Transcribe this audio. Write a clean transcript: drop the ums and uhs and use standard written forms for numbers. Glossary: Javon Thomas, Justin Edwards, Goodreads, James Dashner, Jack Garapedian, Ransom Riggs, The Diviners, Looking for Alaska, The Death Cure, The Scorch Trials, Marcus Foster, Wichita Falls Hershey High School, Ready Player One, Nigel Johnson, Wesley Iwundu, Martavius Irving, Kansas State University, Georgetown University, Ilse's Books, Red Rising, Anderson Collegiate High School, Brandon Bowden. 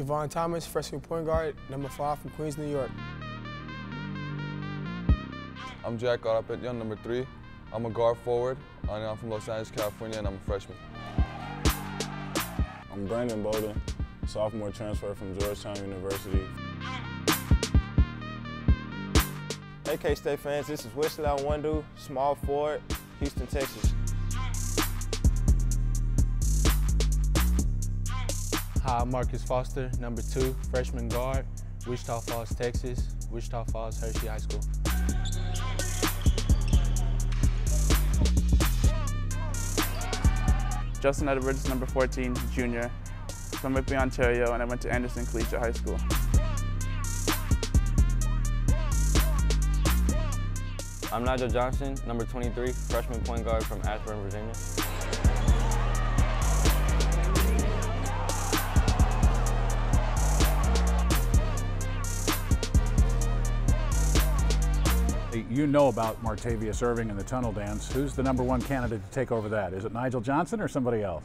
Javon Thomas, freshman point guard, number 5 from Queens, New York. I'm Jack Garapedian, number 3. I'm a guard forward, and I'm from Los Angeles, California, and I'm a freshman. I'm Brandon Bowden, sophomore transfer from Georgetown University. Hey K-State fans, this is Wesley Iwundu, small forward, Houston, Texas. Hi, I'm Marcus Foster, number 2, freshman guard, Wichita Falls, Texas, Wichita Falls Hershey High School. Justin Edwards, number 14, junior, from Whitby, Ontario, and I went to Anderson Collegiate High School. I'm Nigel Johnson, number 23, freshman point guard from Ashburn, Virginia. You know about Martavius Irving and the tunnel dance. Who's the number 1 candidate to take over that? Is it Nigel Johnson or somebody else?